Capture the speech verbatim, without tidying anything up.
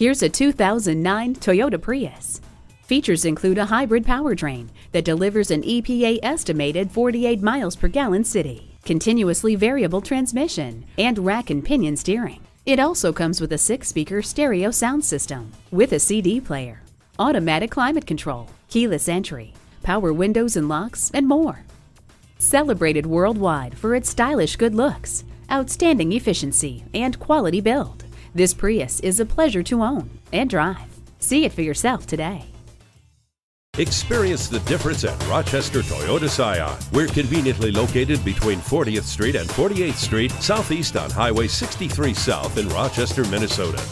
Here's a two thousand nine Toyota Prius. Features include a hybrid powertrain that delivers an E P A estimated forty-eight miles per gallon city, continuously variable transmission, and rack and pinion steering. It also comes with a six-speaker stereo sound system with a C D player, automatic climate control, keyless entry, power windows and locks, and more. Celebrated worldwide for its stylish good looks, outstanding efficiency, and quality build, this Prius is a pleasure to own and drive. See it for yourself today. Experience the difference at Rochester Toyota Scion. We're conveniently located between fortieth Street and forty-eighth Street, southeast on Highway sixty-three South in Rochester, Minnesota.